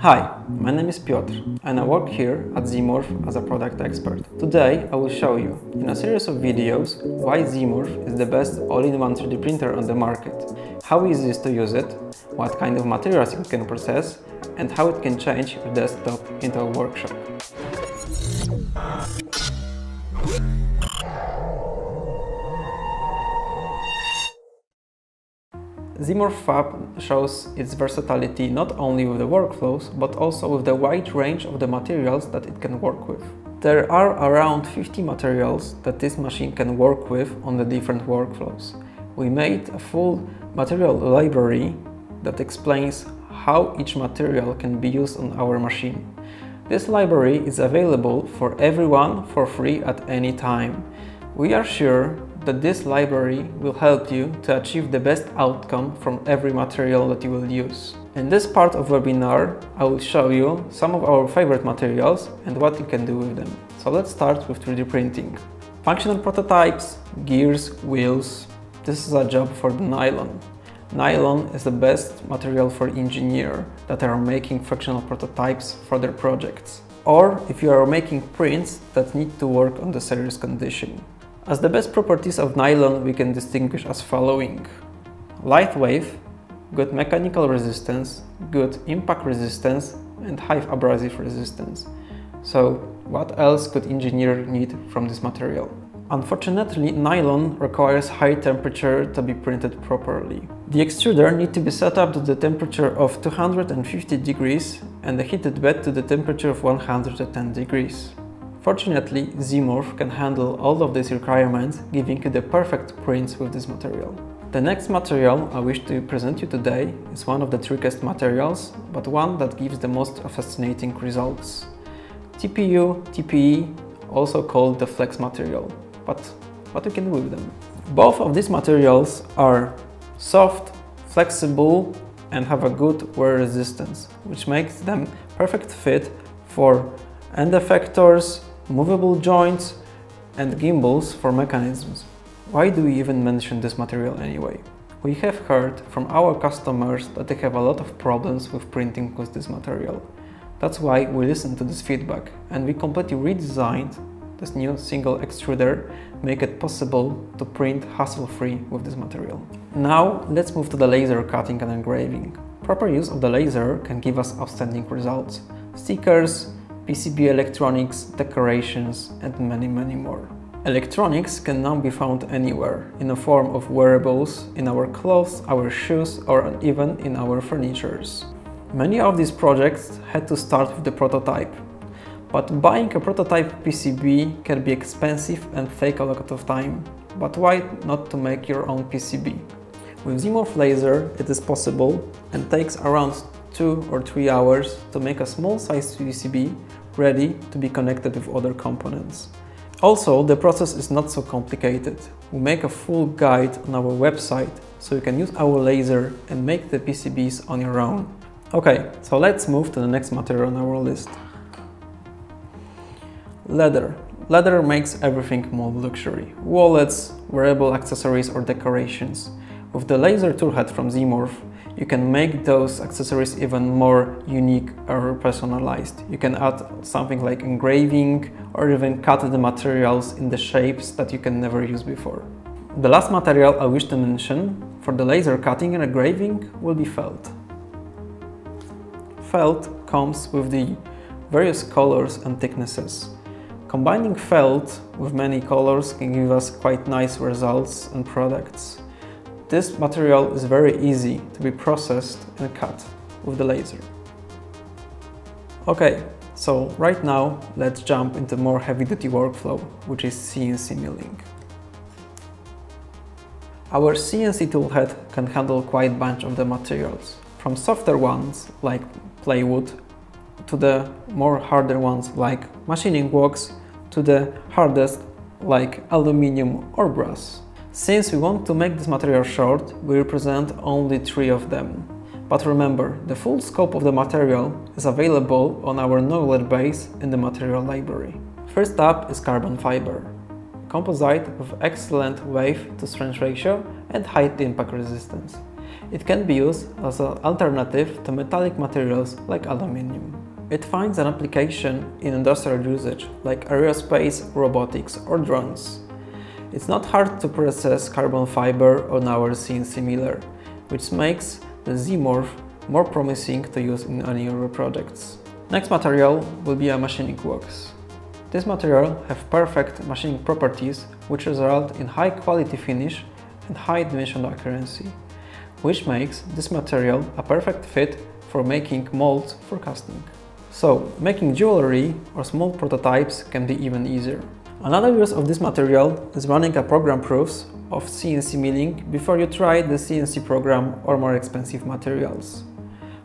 Hi, my name is Piotr and I work here at Zmorph as a product expert. Today I will show you in a series of videos why Zmorph is the best all-in-one 3D printer on the market, how easy it is to use it, what kind of materials it can process and how it can change your desktop into a workshop. Zmorph Fab shows its versatility not only with the workflows, but also with the wide range of the materials that it can work with. There are around 50 materials that this machine can work with on the different workflows. We made a full material library that explains how each material can be used on our machine. This library is available for everyone for free at any time. We are sure that this library will help you to achieve the best outcome from every material that you will use. In this part of the webinar, I will show you some of our favorite materials and what you can do with them. So let's start with 3D printing. Functional prototypes, gears, wheels. This is a job for the nylon. Nylon is the best material for engineers that are making functional prototypes for their projects, or if you are making prints that need to work on the serious condition. As the best properties of nylon we can distinguish as following: light wave, good mechanical resistance, good impact resistance and high abrasive resistance. So what else could engineer need from this material? Unfortunately, nylon requires high temperature to be printed properly. The extruder needs to be set up to the temperature of 250 degrees and the heated bed to the temperature of 110 degrees. Fortunately, Zmorph can handle all of these requirements, giving you the perfect prints with this material. The next material I wish to present you today is one of the trickiest materials, but one that gives the most fascinating results. TPU, TPE, also called the flex material. But what you can do with them? Both of these materials are soft, flexible and have a good wear resistance, which makes them perfect fit for end effectors, movable joints and gimbals for mechanisms. Why do we even mention this material anyway? We have heard from our customers that they have a lot of problems with printing with this material. That's why we listened to this feedback and we completely redesigned this new single extruder, make it possible to print hassle-free with this material. Now let's move to the laser cutting and engraving. Proper use of the laser can give us outstanding results. Stickers, PCB electronics, decorations and many more. Electronics can now be found anywhere, in the form of wearables, in our clothes, our shoes or even in our furnitures. Many of these projects had to start with the prototype, but buying a prototype PCB can be expensive and take a lot of time. But why not to make your own PCB? With Zmorph laser it is possible and takes around 2 or 3 hours to make a small size PCB ready to be connected with other components. Also, the process is not so complicated. We make a full guide on our website so you can use our laser and make the PCBs on your own. Okay, so let's move to the next material on our list. Leather. Leather makes everything more luxury. Wallets, wearable accessories or decorations. With the laser toolhead from Zmorph, you can make those accessories even more unique or personalized. You can add something like engraving or even cut the materials in the shapes that you can never use before. The last material I wish to mention for the laser cutting and engraving will be felt. Felt comes with the various colors and thicknesses. Combining felt with many colors can give us quite nice results and products. This material is very easy to be processed and cut with the laser. Okay, so right now let's jump into more heavy-duty workflow, which is CNC milling. Our CNC toolhead can handle quite a bunch of the materials, from softer ones like plywood to the more harder ones like machining blocks to the hardest like aluminium or brass. Since we want to make this material short, we represent only 3 of them. But remember, the full scope of the material is available on our knowledge base in the material library. First up is carbon fiber. Composite with excellent wave to strength ratio and high impact resistance. It can be used as an alternative to metallic materials like aluminium. It finds an application in industrial usage like aerospace, robotics or drones. It's not hard to process carbon fiber on our CNC miller, which makes the Zmorph more promising to use in any Euro projects. Next material will be a machining wax. This material have perfect machining properties which result in high quality finish and high dimensional accuracy, which makes this material a perfect fit for making molds for casting. So making jewelry or small prototypes can be even easier. Another use of this material is running a program proofs of CNC milling before you try the CNC program or more expensive materials.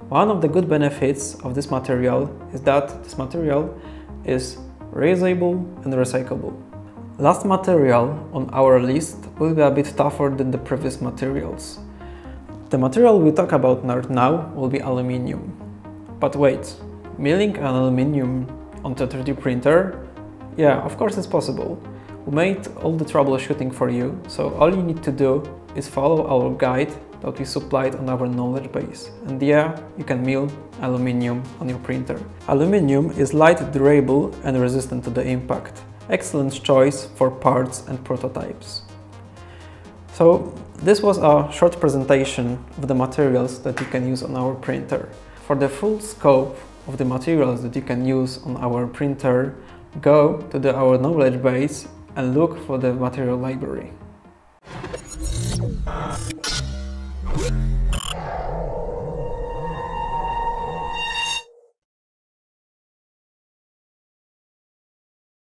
One of the good benefits of this material is that this material is reusable and recyclable. Last material on our list will be a bit tougher than the previous materials. The material we talk about now will be aluminium. But wait, milling an aluminium onto a 3D printer? Yeah, of course it's possible. We made all the troubleshooting for you, so all you need to do is follow our guide that we supplied on our knowledge base. And yeah, you can mill aluminium on your printer. Aluminium is light, durable and resistant to the impact. Excellent choice for parts and prototypes. So this was a short presentation of the materials that you can use on our printer. For the full scope of the materials that you can use on our printer, go to our knowledge base and look for the material library.